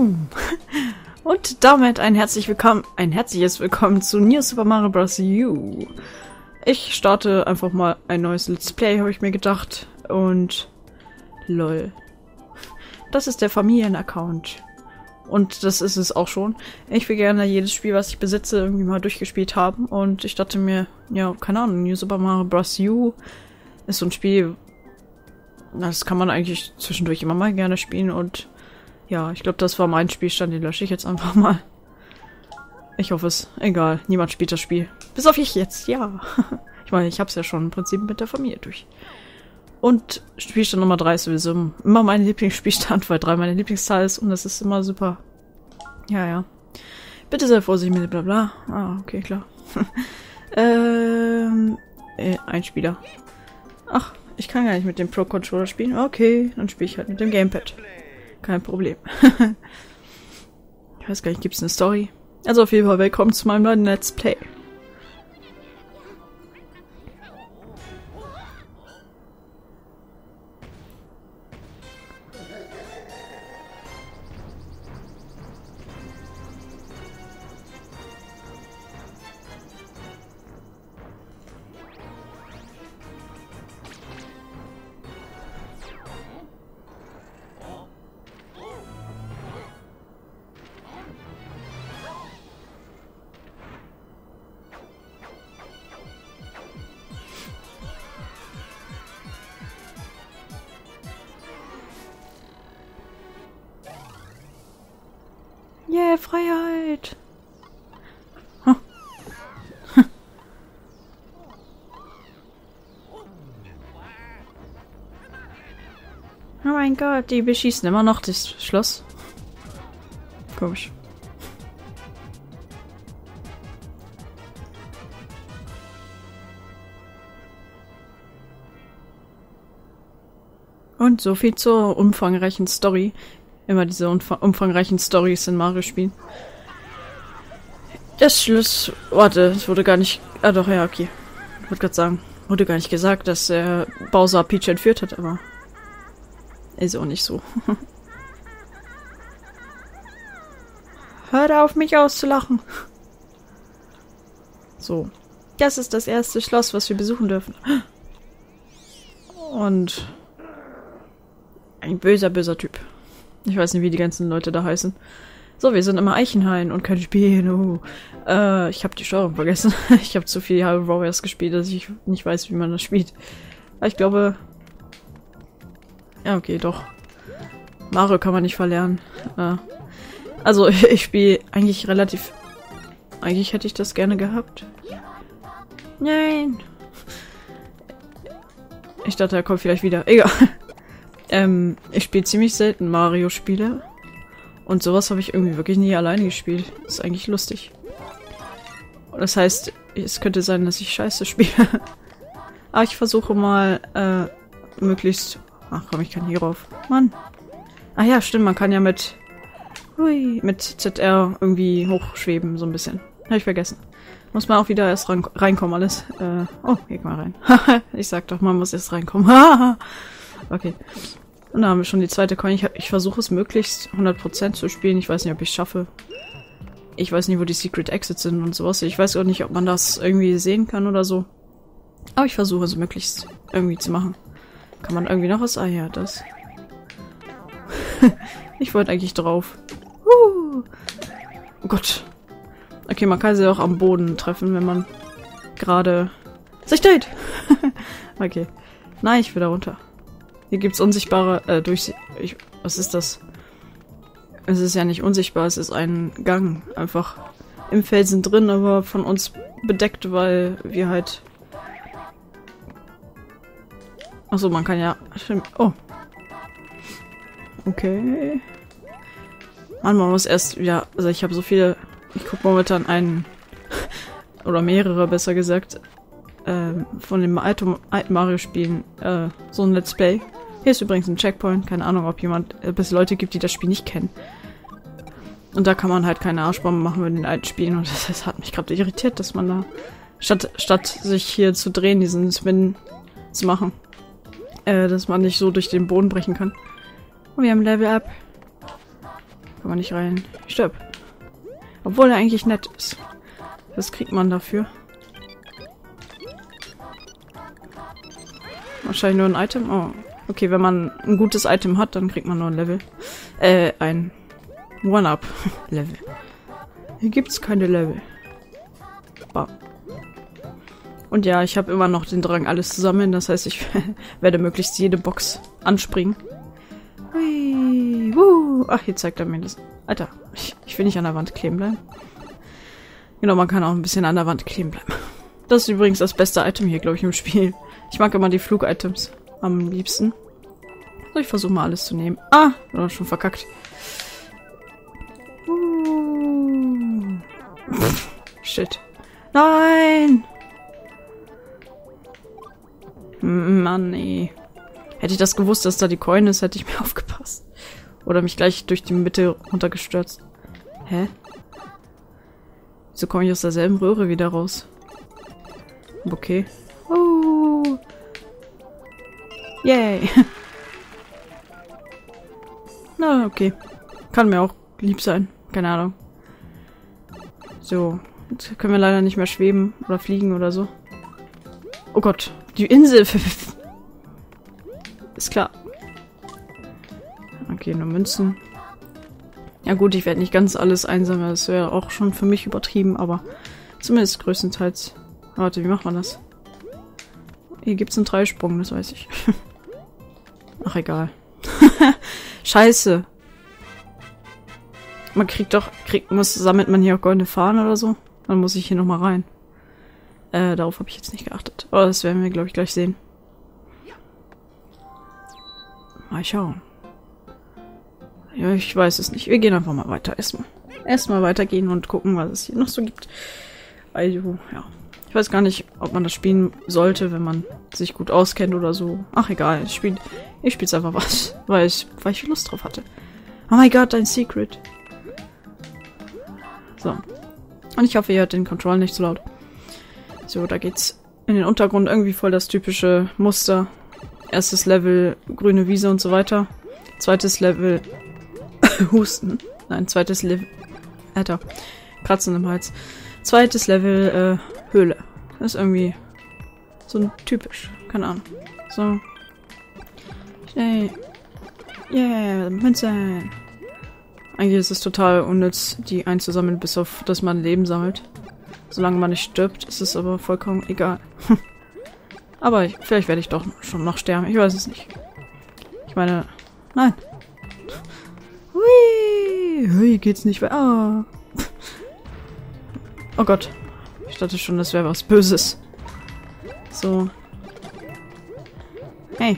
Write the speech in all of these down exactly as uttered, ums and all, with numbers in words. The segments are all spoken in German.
Boom! Und damit ein herzlich willkommen, ein herzliches Willkommen zu New Super Mario Bros. U. Ich starte einfach mal ein neues Let's Play, habe ich mir gedacht. Und lol. Das ist der Familienaccount. Und das ist es auch schon. Ich will gerne jedes Spiel, was ich besitze, irgendwie mal durchgespielt haben. Und ich dachte mir, ja, keine Ahnung, New Super Mario Bros. U ist so ein Spiel, das kann man eigentlich zwischendurch immer mal gerne spielen. Und ja, ich glaube, das war mein Spielstand, den lösche ich jetzt einfach mal. Ich hoffe es. Egal, niemand spielt das Spiel. Bis auf ich jetzt, ja. Ich meine, ich habe es ja schon im Prinzip mit der Familie durch. Und Spielstand Nummer drei ist sowieso immer mein Lieblingsspielstand, weil drei meine Lieblingszahl ist und das ist immer super. Ja, ja. Bitte sei vorsichtig mit bla bla. Ah, okay, klar. ähm, äh, ein Spieler. Ach, ich kann gar nicht mit dem Pro-Controller spielen. Okay, dann spiele ich halt mit dem Gamepad. Kein Problem. Ich weiß gar nicht, gibt's eine Story? Also auf jeden Fall, willkommen zu meinem neuen Let's Play. Yeah, Freiheit! Huh. Oh mein Gott, die beschießen immer noch das Schloss. Komisch. Und so viel zur umfangreichen Story. Immer diese umfangreichen Storys in Mario-Spielen. Das Schluss... Warte, es wurde gar nicht... Ah doch, ja, okay. Ich wollte gerade sagen, wurde gar nicht gesagt, dass äh, Bowser Peach entführt hat, aber... Ist auch nicht so. Hört auf, mich auszulachen! So. Das ist das erste Schloss, was wir besuchen dürfen. Und... Ein böser, böser Typ. Ich weiß nicht, wie die ganzen Leute da heißen. So, wir sind immer Eichenhain und kein Spiel. Oh. Äh, ich habe die Steuerung vergessen. Ich habe zu viel Halo Wars gespielt, dass ich nicht weiß, wie man das spielt. Aber ich glaube... Ja, okay, doch. Mario kann man nicht verlernen. Äh, also, ich spiele eigentlich relativ... Eigentlich hätte ich das gerne gehabt. Nein! Ich dachte, er kommt vielleicht wieder. Egal. Ähm, ich spiele ziemlich selten Mario-Spiele. Und sowas habe ich irgendwie wirklich nie alleine gespielt. Ist eigentlich lustig. Das heißt, es könnte sein, dass ich Scheiße spiele. Aber ich versuche mal, äh, möglichst... Ach komm, ich kann hier rauf. Mann. Ach ja, stimmt, man kann ja mit... Hui, mit Z R irgendwie hochschweben, so ein bisschen. Habe ich vergessen. Muss man auch wieder erst rein, reinkommen, alles. Äh, oh, geh mal rein. Ich sag doch, man muss erst reinkommen. Haha. Okay. Und da haben wir schon die zweite Coin. Ich, ich versuche es möglichst hundert Prozent zu spielen. Ich weiß nicht, ob ich es schaffe. Ich weiß nicht, wo die Secret Exits sind und sowas. Ich weiß auch nicht, ob man das irgendwie sehen kann oder so. Aber ich versuche es möglichst irgendwie zu machen. Kann man irgendwie noch was? Ah ja, das. Ich wollte eigentlich drauf. Uh. Oh Gott. Okay, man kann sie auch am Boden treffen, wenn man gerade sich dreht. Okay. Nein, ich will da runter. Hier gibt's unsichtbare, äh, durch... Ich, was ist das? Es ist ja nicht unsichtbar, es ist ein Gang. Einfach im Felsen drin, aber von uns bedeckt, weil wir halt... Achso, man kann ja... Oh. Okay. Mann, man muss erst wieder... Also ich habe so viele... Ich gucke momentan einen... oder mehrere, besser gesagt. Ähm, von den alten Mario-Spielen. Äh, so ein Let's Play. Hier ist übrigens ein Checkpoint. Keine Ahnung, ob jemand, ob es Leute gibt, die das Spiel nicht kennen. Und da kann man halt keine Arschbomben machen mit den alten Spielen. Und das, das hat mich gerade irritiert, dass man da statt, statt sich hier zu drehen, diesen Spin zu machen, äh, dass man nicht so durch den Boden brechen kann. Und wir haben Level Up. Kann man nicht rein. Ich stirb. Obwohl er eigentlich nett ist. Was kriegt man dafür? Wahrscheinlich nur ein Item. Oh. Okay, wenn man ein gutes Item hat, dann kriegt man nur ein Level. Äh, ein One-Up-Level. Hier gibt's keine Level. Bam. Und ja, ich habe immer noch den Drang, alles zu sammeln. Das heißt, ich werde möglichst jede Box anspringen. Hui, wuh. Ach, hier zeigt er mir das. Alter, ich, ich will nicht an der Wand kleben bleiben. Genau, man kann auch ein bisschen an der Wand kleben bleiben. Das ist übrigens das beste Item hier, glaube ich, im Spiel. Ich mag immer die Flug-Items am liebsten. So, ich versuche mal alles zu nehmen. Ah, war schon verkackt. Uh. Pff, shit. Nein! Mann, ey. Hätte ich das gewusst, dass da die Coin ist, hätte ich mir aufgepasst. Oder mich gleich durch die Mitte runtergestürzt. Hä? Wieso komme ich aus derselben Röhre wieder raus? Okay. Oh. Yay. Na, okay. Kann mir auch lieb sein. Keine Ahnung. So. Jetzt können wir leider nicht mehr schweben oder fliegen oder so. Oh Gott. Die Insel. Ist klar. Okay, nur Münzen. Ja gut, ich werde nicht ganz alles einsammeln. Das wäre auch schon für mich übertrieben, aber zumindest größtenteils. Warte, wie macht man das? Hier gibt es einen Dreisprung, das weiß ich. Ach, egal. Scheiße. Man kriegt doch... kriegt muss sammelt man hier auch goldene Fahnen oder so? Dann muss ich hier nochmal rein. Äh, darauf habe ich jetzt nicht geachtet. Aber das werden wir, glaube ich, gleich sehen. Mal schauen. Ja, ich weiß es nicht. Wir gehen einfach mal weiter. Erstmal. Erstmal weitergehen und gucken, was es hier noch so gibt. Also, ja. Ich weiß gar nicht, ob man das spielen sollte, wenn man sich gut auskennt oder so. Ach, egal. Ich spiele ich spiel's einfach was, weil ich, weil ich Lust drauf hatte. Oh mein Gott, ein Secret. So. Und ich hoffe, ihr hört den Control nicht so laut. So, da geht's in den Untergrund. Irgendwie voll das typische Muster. Erstes Level, grüne Wiese und so weiter. Zweites Level, Husten. Nein, zweites Level, Alter, Kratzen im Hals. Zweites Level, äh, Höhle. Das ist irgendwie so ein typisch. Keine Ahnung. So. Schnell. Yeah, Münzen. Eigentlich ist es total unnütz, die einzusammeln, bis auf, dass man Leben sammelt. Solange man nicht stirbt, ist es aber vollkommen egal. Aber ich, vielleicht werde ich doch schon noch sterben. Ich weiß es nicht. Ich meine... Nein. Hui. Hui, geht's nicht weiter. Oh. Oh Gott. Ich dachte schon, das wäre was Böses. So. Hey.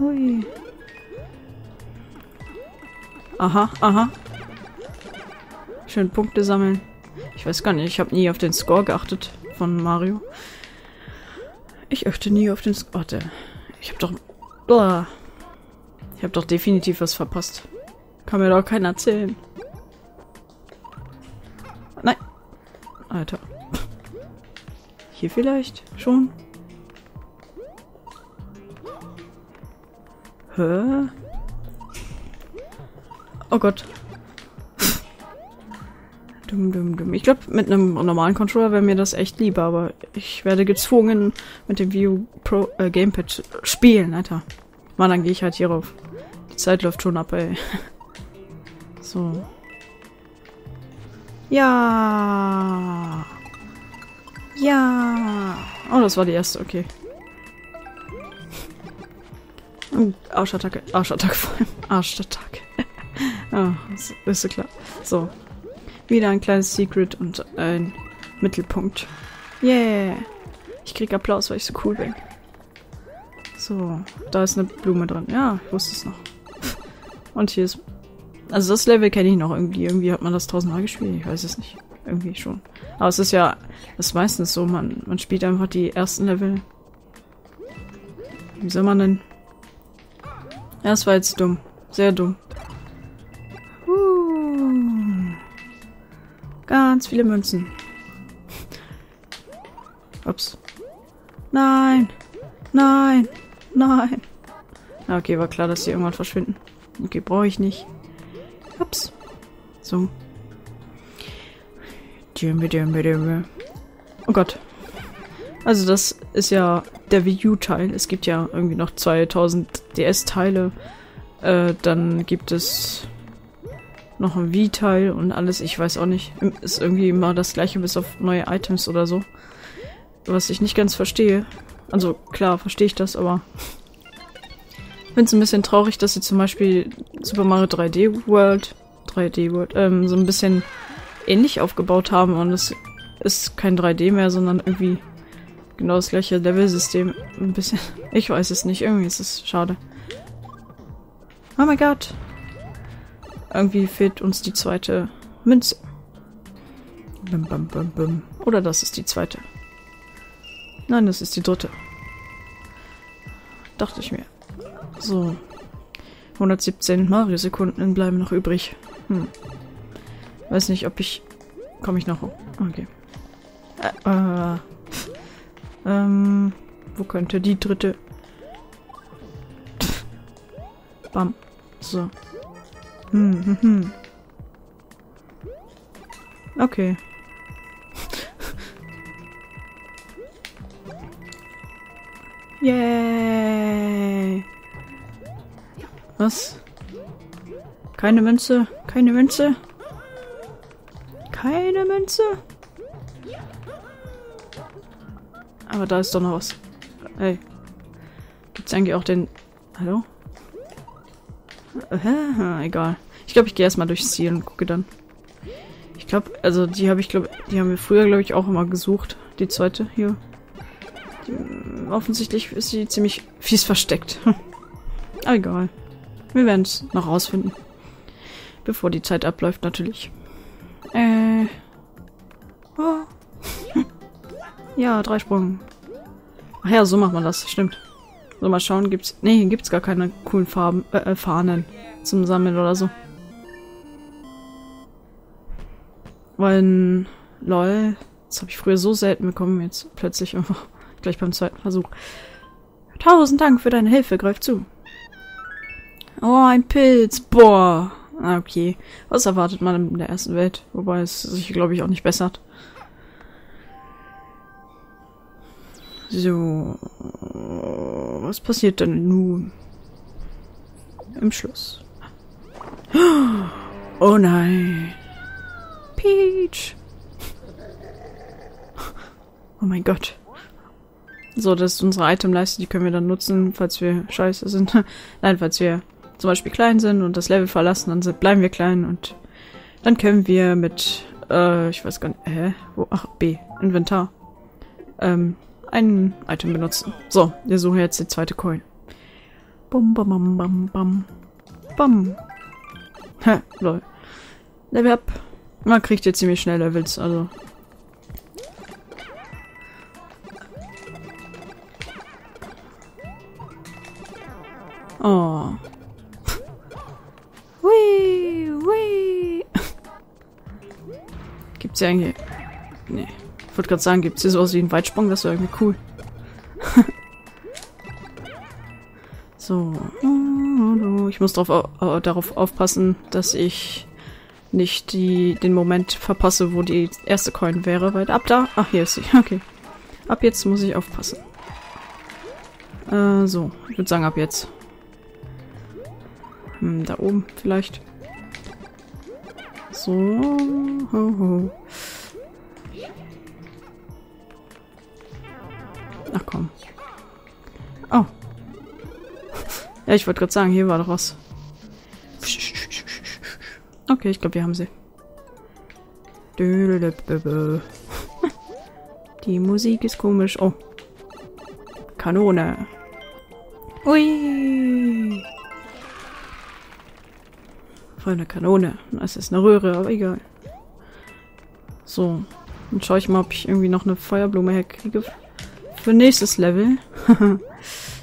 Hui. Aha, aha. Schön Punkte sammeln. Ich weiß gar nicht, ich habe nie auf den Score geachtet von Mario. Ich achte nie auf den Score. Warte. Ich habe doch... Blah. Ich habe doch definitiv was verpasst. Kann mir doch keiner erzählen. Nein. Alter. Hier vielleicht? Schon? Hä? Oh Gott. Dumm, dumm, dumm. Ich glaube, mit einem normalen Controller wäre mir das echt lieber, aber ich werde gezwungen, mit dem View Pro äh, Gamepad zu spielen, Alter. Mann, dann gehe ich halt hier rauf. Die Zeit läuft schon ab, ey. So. Ja. Ja. Oh, das war die erste, okay. Arschattacke. Arschattacke vor allem. Arschattacke. Ah, ist, ist so klar. So. Wieder ein kleines Secret und ein Mittelpunkt. Yeah! Ich krieg Applaus, weil ich so cool bin. So, da ist eine Blume drin. Ja, ich wusste es noch. Und hier ist... Also das Level kenne ich noch irgendwie. Irgendwie hat man das tausendmal gespielt. Ich weiß es nicht. Irgendwie schon. Aber es ist ja... Das ist meistens so. Man, man spielt einfach die ersten Level. Wie soll man denn... Ja, das war jetzt dumm. Sehr dumm. Ganz viele Münzen. Ups. Nein. Nein. Nein. Okay, war klar, dass die irgendwann verschwinden. Okay, brauche ich nicht. Ups. So. Oh Gott. Also das ist ja der Wii U-Teil. Es gibt ja irgendwie noch zweitausend D S-Teile. Äh, dann gibt es noch ein Wii-Teil und alles. Ich weiß auch nicht. Ist irgendwie immer das gleiche, bis auf neue Items oder so. Was ich nicht ganz verstehe. Also klar, verstehe ich das, aber ich finde es ein bisschen traurig, dass sie zum Beispiel Super Mario drei D World, drei D World, ähm, so ein bisschen ähnlich aufgebaut haben und es ist kein drei D mehr, sondern irgendwie genau das gleiche Level-System. Ein bisschen, ich weiß es nicht, irgendwie ist es schade. Oh mein Gott! Irgendwie fehlt uns die zweite Münze. Bum, bum, bum, bum. Oder das ist die zweite. Nein, das ist die dritte. Dachte ich mir. So. hundertsiebzehn Mario-Sekunden bleiben noch übrig. Hm. Weiß nicht, ob ich... Komme ich noch hoch? Okay. Äh, äh, ähm, wo könnte die dritte? Pff. Bam. So. Hm, hm, hm. Okay. Yay! Was? Keine Münze? Keine Münze? Keine Münze? Aber da ist doch noch was. Ey. Gibt's eigentlich auch den... Hallo? Aha, egal. Ich glaube, ich gehe erstmal durchs Ziel und gucke dann. Ich glaube, also die habe ich, glaube die haben wir früher, glaube ich, auch immer gesucht. Die zweite hier. Die, offensichtlich ist sie ziemlich fies versteckt. Egal. Wir werden es noch rausfinden. Bevor die Zeit abläuft, natürlich. Äh. Oh. Ja, drei Sprung. Ach ja, so macht man das. Stimmt. So, mal schauen, gibt's... Nee, hier gibt's gar keine coolen Farben, äh, Fahnen zum Sammeln oder so. Weil, lol, das habe ich früher so selten bekommen, jetzt plötzlich einfach gleich beim zweiten Versuch. Tausend Dank für deine Hilfe, greif zu. Oh, ein Pilz, boah. Okay, was erwartet man in der ersten Welt? Wobei es sich, glaube ich, auch nicht bessert. So, was passiert denn nun? Im Schluss. Oh nein. Peach. Oh mein Gott. So, das ist unsere Itemleiste, die können wir dann nutzen, falls wir scheiße sind. Nein, falls wir zum Beispiel klein sind und das Level verlassen, dann sind, bleiben wir klein und dann können wir mit, äh, ich weiß gar nicht, hä? Wo? Ach, B, Inventar. Ähm, ein Item benutzen. So, wir suchen jetzt die zweite Coin. Bum, bum, bum, bum, bum. Bum. Hä, lol. Level up. Man kriegt jetzt ziemlich schnell Levels, also. Oh. Hui, hui. Gibt's hier eigentlich... Nee. Ich wollte gerade sagen, gibt's hier sowas wie einen Weitsprung? Das wäre irgendwie cool. So. Ich muss drauf, äh, darauf aufpassen, dass ich nicht die, den Moment verpasse, wo die erste Coin wäre. Weil ab da... Ach, hier ist sie. Okay. Ab jetzt muss ich aufpassen. Äh, so. Ich würde sagen, ab jetzt. Hm, da oben vielleicht. So. Ho, ho. Ach komm. Oh. Ja, ich wollte gerade sagen, hier war doch was. Okay, ich glaube, wir haben sie. Die Musik ist komisch. Oh. Kanone. Ui. Voll eine Kanone. Es ist eine Röhre, aber egal. So. Dann schaue ich mal, ob ich irgendwie noch eine Feuerblume herkriege. Für nächstes Level.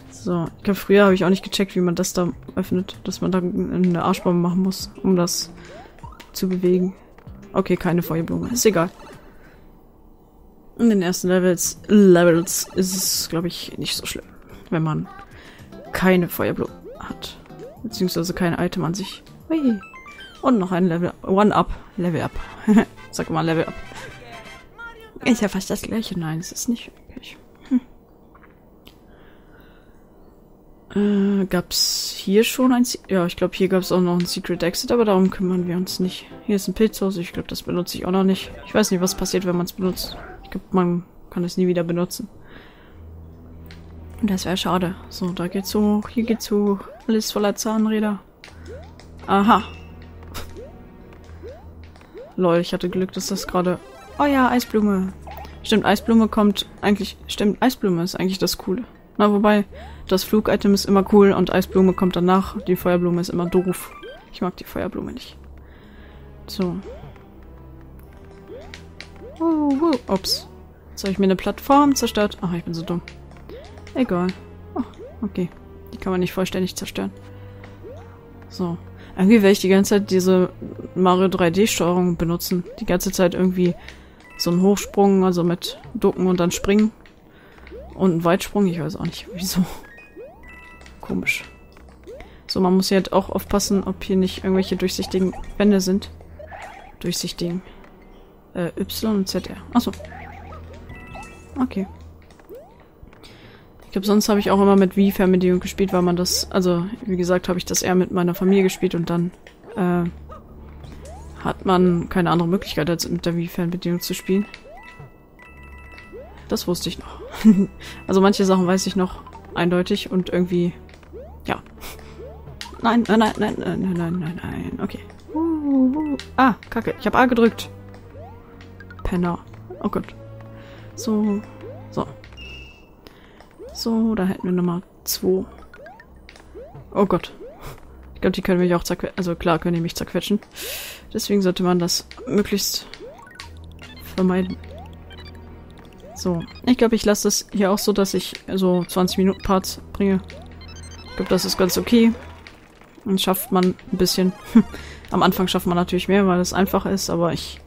So, ich glaube, früher habe ich auch nicht gecheckt, wie man das da öffnet, dass man da eine Arschbombe machen muss, um das zu bewegen. Okay, keine Feuerblume. Ist egal. In den ersten Levels, Levels ist es, glaube ich, nicht so schlimm, wenn man keine Feuerblume hat. Beziehungsweise kein Item an sich. Hui. Und noch ein Level Up. One Up. Level Up. Sag mal Level Up. Ist ja fast das gleiche. Nein, es ist nicht wirklich. Hm. Äh, gab's hier schon ein... Se ja, ich glaube, hier gab's auch noch ein Secret Exit, aber darum kümmern wir uns nicht. Hier ist ein Pilzhaus. Ich glaube, das benutze ich auch noch nicht. Ich weiß nicht, was passiert, wenn man es benutzt. Ich glaube, man kann es nie wieder benutzen. Und das wäre schade. So, da geht's hoch, hier geht's hoch. Alles voller Zahnräder. Aha. Lol, ich hatte Glück, dass das gerade... Oh ja, Eisblume. Stimmt, Eisblume kommt eigentlich... Stimmt, Eisblume ist eigentlich das Coole. Na, wobei, das Flug-Item ist immer cool und Eisblume kommt danach. Die Feuerblume ist immer doof. Ich mag die Feuerblume nicht. So. Uh, uh, ups. Jetzt habe ich mir eine Plattform zerstört. Ach, ich bin so dumm. Egal. Oh, okay. Die kann man nicht vollständig zerstören. So. Irgendwie werde ich die ganze Zeit diese Mario drei D-Steuerung benutzen. Die ganze Zeit irgendwie so einen Hochsprung, also mit Ducken und dann Springen. Und einen Weitsprung, ich weiß auch nicht wieso. Komisch. So, man muss hier halt auch aufpassen, ob hier nicht irgendwelche durchsichtigen Wände sind. Durchsichtigen. Äh, Y und Z R. Achso. Okay. Ich glaube, sonst habe ich auch immer mit Wii-Fernbedienung gespielt, weil man das, also wie gesagt, habe ich das eher mit meiner Familie gespielt und dann äh, hat man keine andere Möglichkeit, als mit der Wii-Fernbedienung zu spielen. Das wusste ich noch. Also manche Sachen weiß ich noch eindeutig und irgendwie, ja. Nein, nein, nein, nein, nein, nein, nein, nein, nein, okay. Uh, uh, uh. Ah, Kacke, ich habe A gedrückt. Penner. Oh Gott. So, so. So, da hätten wir Nummer zwei. Oh Gott. Ich glaube, die können mich auch zerquetschen. Also klar, können die mich zerquetschen. Deswegen sollte man das möglichst vermeiden. So. Ich glaube, ich lasse das hier auch so, dass ich so zwanzig Minuten Parts bringe. Ich glaube, das ist ganz okay. Dann schafft man ein bisschen. Am Anfang schafft man natürlich mehr, weil es einfach ist. Aber ich,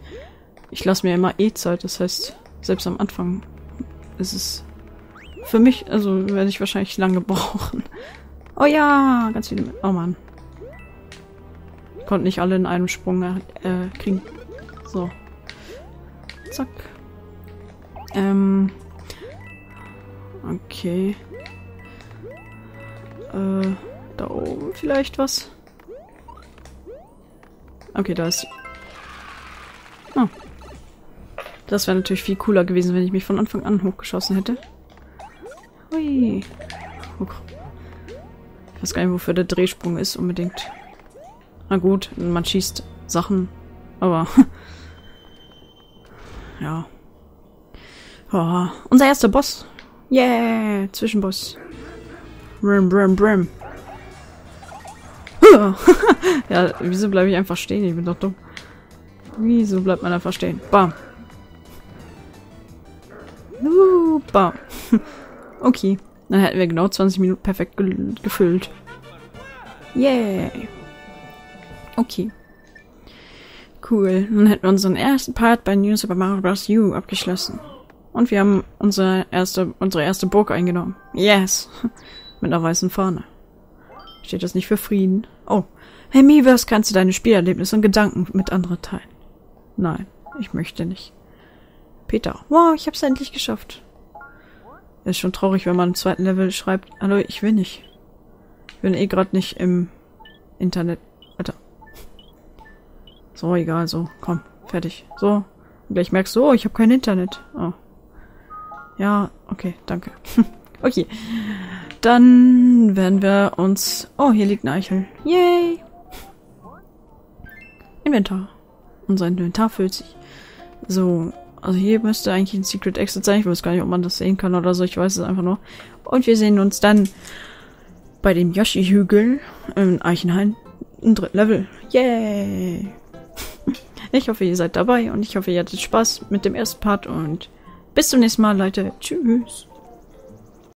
ich lasse mir immer eh Zeit. Das heißt, selbst am Anfang ist es... Für mich, also werde ich wahrscheinlich lange brauchen. Oh ja, ganz viele. Oh Mann. Ich konnte nicht alle in einem Sprung äh, kriegen. So. Zack. Ähm. Okay. Äh, da oben vielleicht was? Okay, da ist... Oh. Das wäre natürlich viel cooler gewesen, wenn ich mich von Anfang an hochgeschossen hätte. Hui. Ich weiß gar nicht, wofür der Drehsprung ist unbedingt. Na gut, man schießt Sachen, aber... ja. Oh, unser erster Boss. Yeah, Zwischenboss. Brim, brim, brim. Ja, wieso bleibe ich einfach stehen? Ich bin doch dumm. Wieso bleibt man einfach stehen? Bam. Uh, bam. Okay, dann hätten wir genau zwanzig Minuten perfekt ge gefüllt. Yay! Okay. Cool, dann hätten wir unseren ersten Part bei New Super Mario Bros. U abgeschlossen. Und wir haben unsere erste, unsere erste Burg eingenommen. Yes! Mit einer weißen Fahne. Steht das nicht für Frieden? Oh, hey Miiverse, kannst du deine Spielerlebnisse und Gedanken mit anderen teilen? Nein, ich möchte nicht. Peter, wow, ich hab's endlich geschafft. Ist schon traurig, wenn man im zweiten Level schreibt, hallo, ich will nicht. Ich bin eh gerade nicht im Internet. Alter. So, egal, so. Komm, fertig. So. Und gleich merkst du, oh, ich habe kein Internet. Oh. Ja, okay, danke. Okay. Dann werden wir uns... Oh, hier liegt ein Eichel. Yay! Inventar. Unser Inventar füllt sich. So. Also hier müsste eigentlich ein Secret Exit sein. Ich weiß gar nicht, ob man das sehen kann oder so. Ich weiß es einfach nur. Und wir sehen uns dann bei dem Yoshi-Hügel im Eichenhain im dritten Level. Yay! Ich hoffe, ihr seid dabei und ich hoffe, ihr hattet Spaß mit dem ersten Part und bis zum nächsten Mal, Leute. Tschüss!